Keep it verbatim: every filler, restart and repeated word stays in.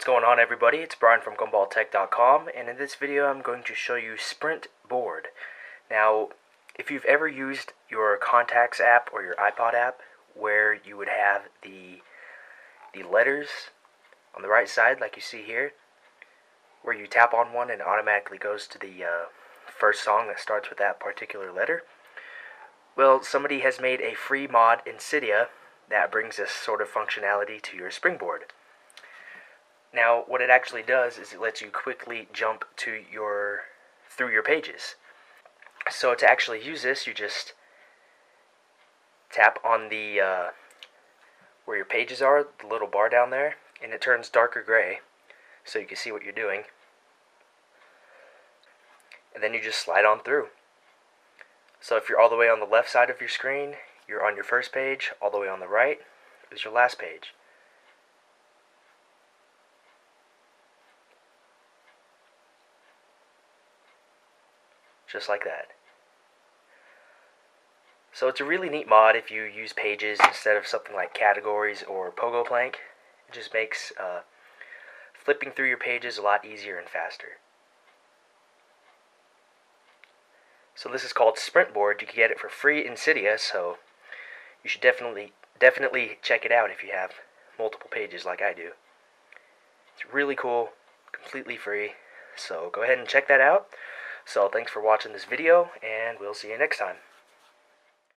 What's going on, everybody? It's Brian from Gumball Tech dot com, and in this video I'm going to show you SprintBoard. Now, if you've ever used your contacts app or your iPod app where you would have the the letters on the right side like you see here, where you tap on one and it automatically goes to the uh, first song that starts with that particular letter, well, somebody has made a free mod in Cydia that brings this sort of functionality to your SpringBoard. Now, what it actually does is it lets you quickly jump to your through your pages. So to actually use this, you just tap on the uh, where your pages are, the little bar down there, and it turns darker gray, so you can see what you're doing. And then you just slide on through. So if you're all the way on the left side of your screen, you're on your first page. All the way on the right is your last page. Just like that. So it's a really neat mod if you use pages instead of something like categories or Pogo Plank. It just makes uh, flipping through your pages a lot easier and faster. So this is called SprintBoard. You can get it for free in Cydia, so you should definitely definitely check it out if you have multiple pages like I do. It's really cool, completely free, so go ahead and check that out. So thanks for watching this video, and we'll see you next time.